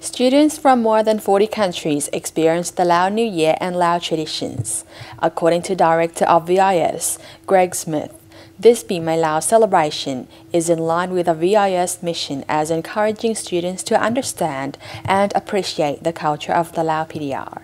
Students from more than 40 countries experienced the Lao New Year and Lao traditions. According to Director of VIS, Greg Smith, this Pi Mai Lao celebration is in line with the VIS mission as encouraging students to understand and appreciate the culture of the Lao PDR.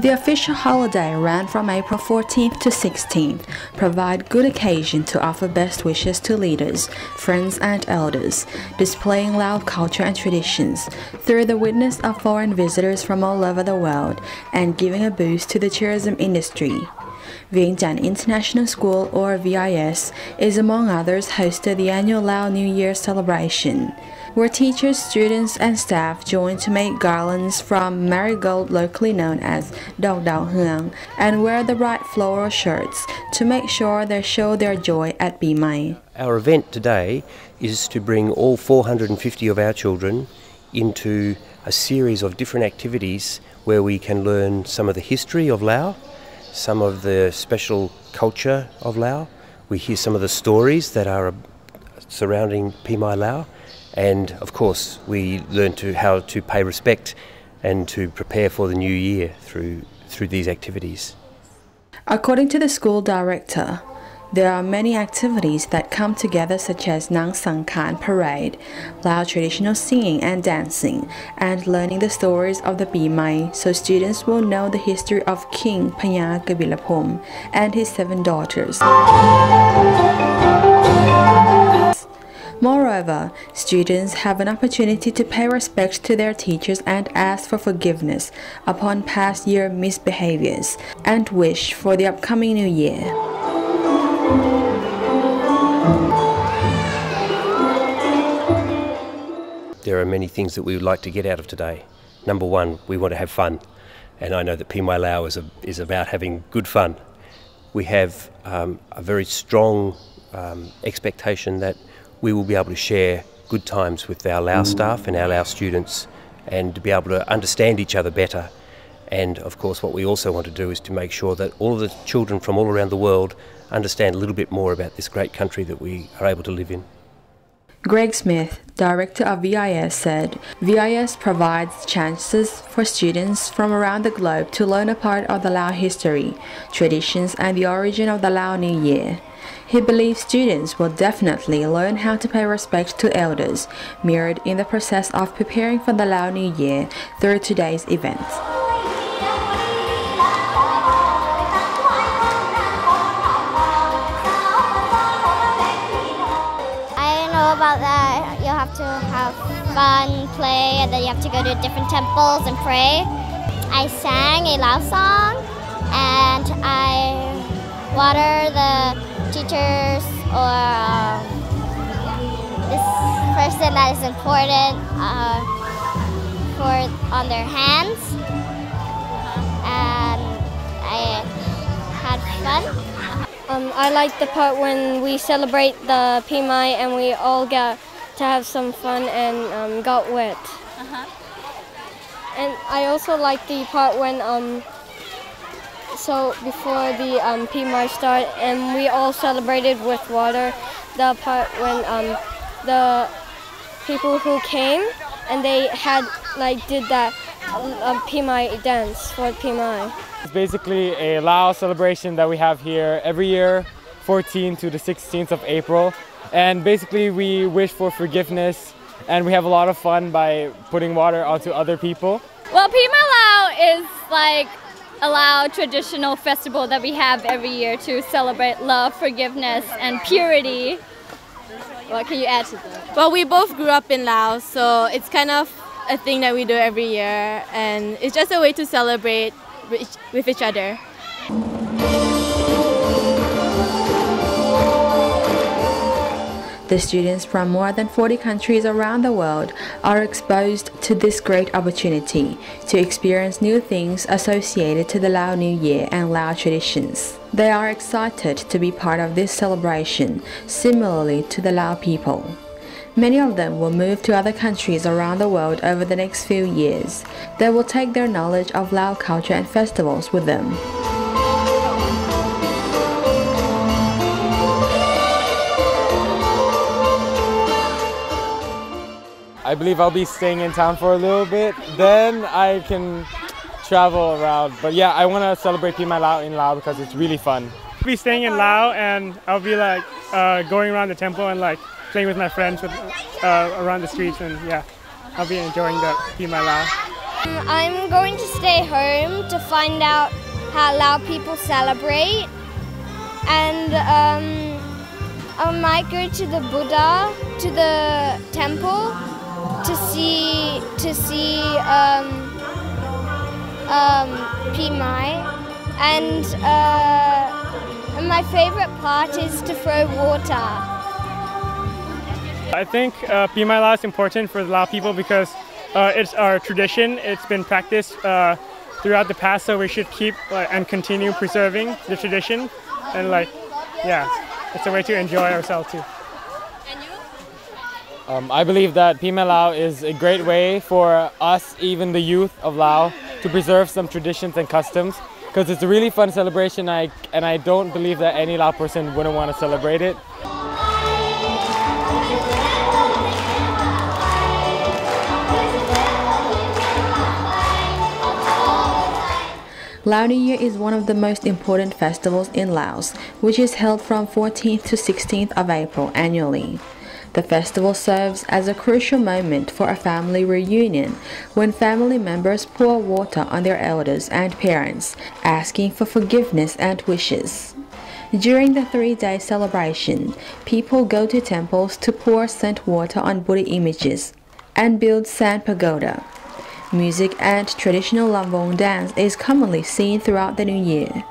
The official holiday ran from April 14th to 16th, provide good occasion to offer best wishes to leaders, friends and elders, displaying Lao culture and traditions through the witness of foreign visitors from all over the world and giving a boost to the tourism industry. Vientiane International School, or VIS, is among others hosted the annual Lao New Year celebration, where teachers, students and staff joined to make garlands from marigold locally known as Dong Dao Huang and wear the right floral shirts to make sure they show their joy at Pi Mai. Our event today is to bring all 450 of our children into a series of different activities where we can learn some of the history of Lao, some of the special culture of Lao. We hear some of the stories that are surrounding Pi Mai Lao, and of course we learn how to pay respect and to prepare for the new year through these activities. According to the school director, there are many activities that come together, such as Nang Sang Khan Parade, Lao traditional singing and dancing, and learning the stories of the Pi Mai, so students will know the history of King Panya Gabilapum and his 7 daughters. Moreover, students have an opportunity to pay respect to their teachers and ask for forgiveness upon past year misbehaviors and wish for the upcoming new year. There are many things that we would like to get out of today. Number one, we want to have fun, and I know that Pi Mai Lao is about having good fun. We have a very strong expectation that we will be able to share good times with our Lao staff and our Lao students, and to be able to understand each other better. And of course what we also want to do is to make sure that all of the children from all around the world understand a little bit more about this great country that we are able to live in. Greg Smith, Director of VIS, said VIS provides chances for students from around the globe to learn a part of the Lao history, traditions and the origin of the Lao New Year. He believes students will definitely learn how to pay respect to elders, mirrored in the process of preparing for the Lao New Year through today's events. About that, you have to have fun, play, and then you have to go to different temples and pray. I sang a Lao song and I water the teachers or this person that is important on their hands, and I had fun. I like the part when we celebrate the Pi Mai and we all got to have some fun and got wet. And I also like the part when, so before the Pi Mai start and we all celebrated with water, the part when the people who came and they had, like, did that Pi Mai dance for Pi Mai. It's basically a Lao celebration that we have here every year, 14th to the 16th of April. And basically we wish for forgiveness and we have a lot of fun by putting water onto other people. Well, Pi Mai Lao is like a Lao traditional festival that we have every year to celebrate love, forgiveness and purity. What can you add to that? Well, we both grew up in Laos, so it's kind of a thing that we do every year and it's just a way to celebrate with each other. The students from more than 40 countries around the world are exposed to this great opportunity to experience new things associated to the Lao New Year and Lao traditions. They are excited to be part of this celebration, similarly to the Lao people. Many of them will move to other countries around the world over the next few years. They will take their knowledge of Lao culture and festivals with them. I believe I'll be staying in town for a little bit, then I can travel around. But yeah, I want to celebrate Pi Mai Lao in Lao because it's really fun. I'll be staying in Lao and I'll be like going around the temple and like playing with my friends around the streets, and yeah, I'll be enjoying the Pi Mai Lao. I'm going to stay home to find out how Lao people celebrate, and I might go to the Buddha, to the temple, to see Pi Mai, and my favorite part is to throw water. I think Pi Mai Lao is important for the Lao people because it's our tradition. It's been practiced throughout the past, so we should keep and continue preserving the tradition. And like, yeah, it's a way to enjoy ourselves too. I believe that Pi Mai Lao is a great way for us, even the youth of Lao, to preserve some traditions and customs, because it's a really fun celebration, and I don't believe that any Lao person wouldn't want to celebrate it. Lao New Year is one of the most important festivals in Laos, which is held from 14th to 16th of April annually. The festival serves as a crucial moment for a family reunion when family members pour water on their elders and parents, asking for forgiveness and wishes. During the three-day celebration, people go to temples to pour scent water on Buddha images and build sand pagoda. Music and traditional Lambong dance is commonly seen throughout the new year.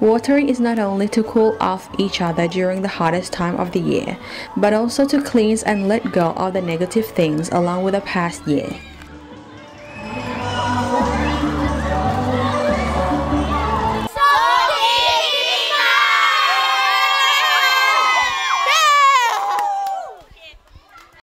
Watering is not only to cool off each other during the hottest time of the year, but also to cleanse and let go of the negative things along with the past year.